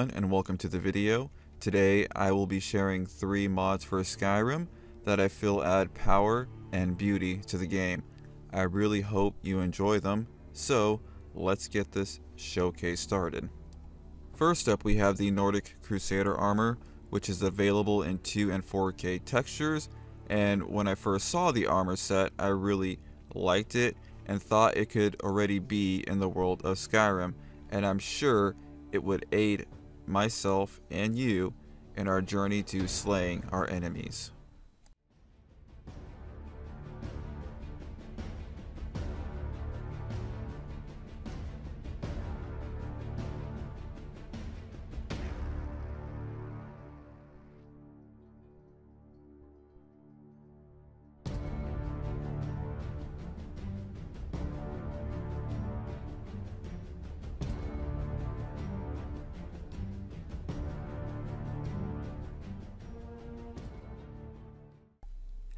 everyone, and welcome to the video. Today I will be sharing 3 mods for Skyrim that I feel add power and beauty to the game. I really hope you enjoy them, so let's get this showcase started. First up, we have the Nordic Crusader armor, which is available in 2 and 4K textures, and when I first saw the armor set, I really liked it and thought it could already be in the world of Skyrim, and I'm sure it would aid myself and you in our journey to slaying our enemies.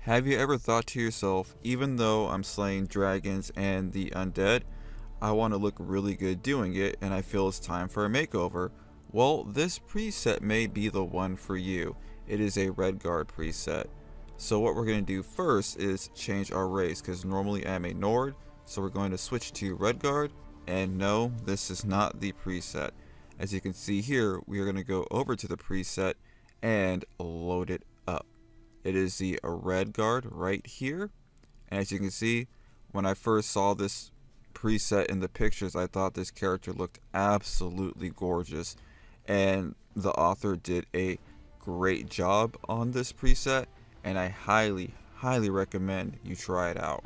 Have you ever thought to yourself, even though I'm slaying dragons and the undead, I want to look really good doing it and I feel it's time for a makeover? Well, this preset may be the one for you. It is a Redguard preset. So what we're going to do first is change our race, because normally I'm a Nord, so we're going to switch to Redguard. And no, this is not the preset. As you can see here, we are going to go over to the preset and load it up. It is the Redguard right here, and as you can see, when I first saw this preset in the pictures, I thought this character looked absolutely gorgeous, and the author did a great job on this preset, and I highly recommend you try it out.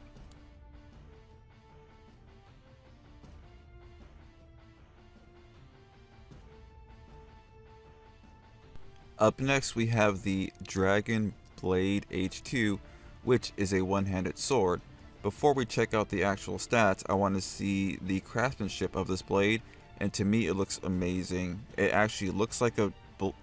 Up next, we have the dragon blade h2, which is a one-handed sword. Before we check out the actual stats, I want to see the craftsmanship of this blade, and to me it looks amazing. It actually looks like a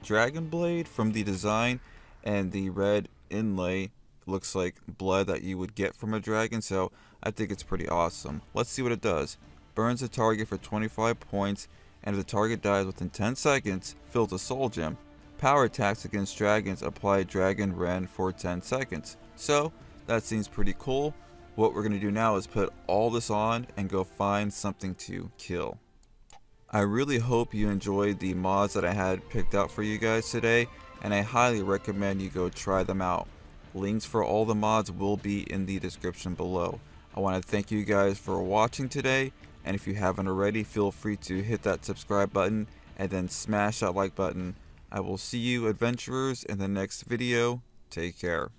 dragon blade from the design, and the red inlay looks like blood that you would get from a dragon, so I think it's pretty awesome. Let's see what it does. Burns a target for 25 points, and if the target dies within 10 seconds, fills a soul gem. Power attacks against dragons apply Dragon Ren for 10 seconds. So that seems pretty cool. What we're going to do now is put all this on and go find something to kill. I really hope you enjoyed the mods that I had picked out for you guys today, and I highly recommend you go try them out. Links for all the mods will be in the description below. I want to thank you guys for watching today, and if you haven't already, feel free to hit that subscribe button and then smash that like button. I will see you adventurers in the next video. Take care.